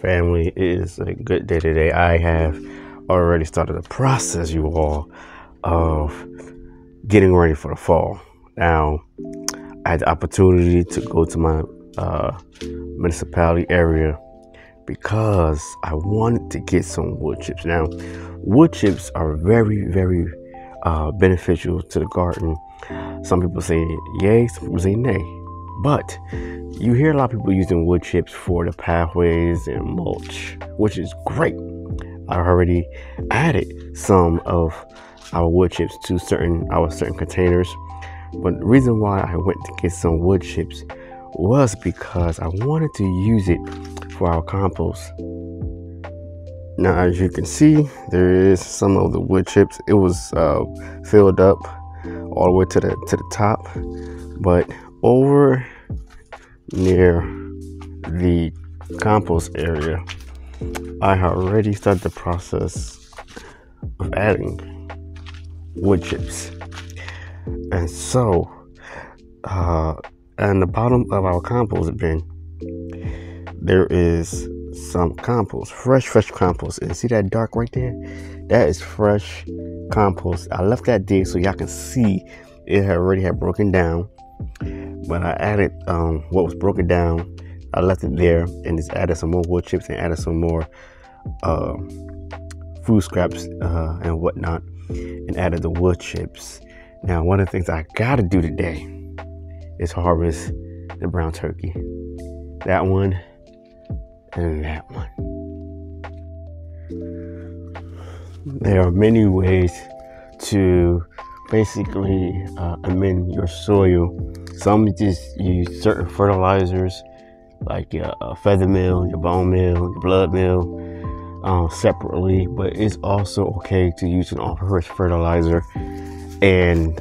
Family, it is a good day today. I have already started the process, you all, of getting ready for the fall. Now, I had the opportunity to go to my municipality area because I wanted to get some wood chips. Now, wood chips are very, very beneficial to the garden. Some people say yay, some people say nay. But you hear a lot of people using wood chips for the pathways and mulch, which is great. I already added some of our wood chips to certain containers. But the reason why I went to get some wood chips was because I wanted to use it for our compost. Now, as you can see, there is some of the wood chips. It was filled up all the way to the top, but over near the compost area, I already started the process of adding wood chips. And so, in the bottom of our compost bin, there is some compost, fresh compost. And see that dark right there? That is fresh compost. I left that dig so y'all can see it already had broken down. But I added what was broken down. I left it there and just added some more wood chips and added some more food scraps and whatnot, and added the wood chips. Now, one of the things I gotta do today is harvest the brown turkey. That one and that one. There are many ways to basically amend your soil. Some just use certain fertilizers like your feather meal, your bone meal, your blood meal separately, but it's also okay to use an all-purpose fertilizer and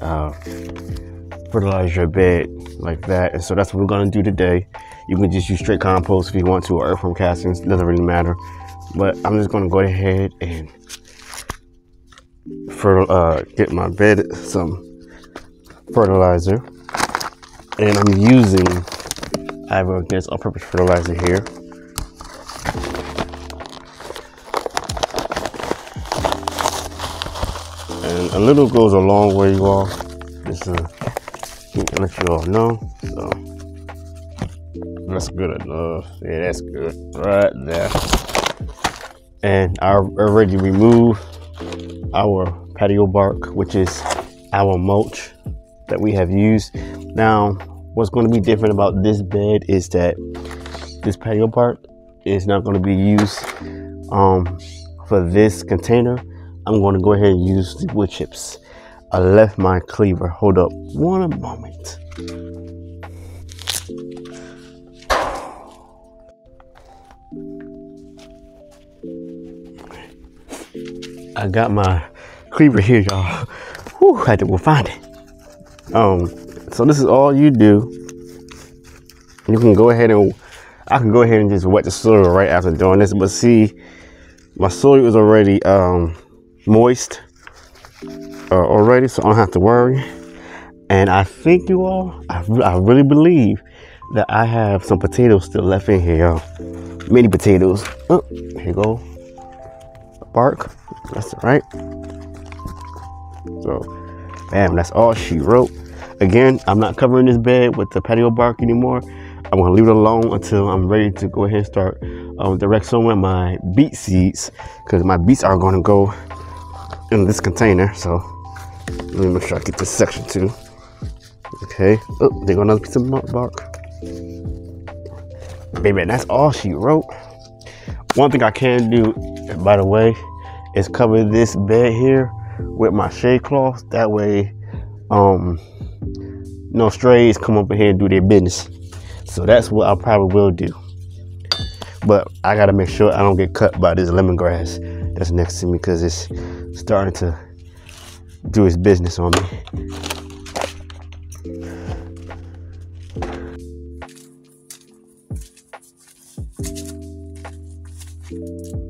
fertilize your bed like that. And so that's what we're gonna do today. You can just use straight compost if you want to, or earthworm castings, doesn't really matter. But I'm just gonna go ahead and get my bed some fertilizer, and I'm using IV Organics all-purpose fertilizer here. And a little goes a long way, you all. Just to let you all know. So that's good enough. Yeah, that's good right there. And I already removed our patio bark, which is our mulch that we have used. Now, what's going to be different about this bed is that this patio bark is not going to be used for this container. I'm going to go ahead and use the wood chips. I left my cleaver. Hold up one moment. I got my cleaver here, y'all. Whew, I had to go find it. So this is all you do. You can go ahead and just wet the soil right after doing this. But see, my soil is already moist already, so I don't have to worry. And I think, you all, I really believe that I have some potatoes still left in here, y'all. Mini potatoes. Oh, here you go. Bark. That's all right. So, bam, that's all she wrote. Again, I'm not covering this bed with the patio bark anymore. I'm gonna leave it alone until I'm ready to go ahead and start direct sowing my beet seeds, because my beets are gonna go in this container. So let me make sure I get this section too. Okay. Oh, there go another piece of bark. Baby, that's all she wrote. One thing I can do, by the way, is cover this bed here with my shade cloth. That way no strays come up in here and do their business. So that's what I probably will do. But I gotta make sure I don't get cut by this lemongrass that's next to me, because it's starting to do its business on me.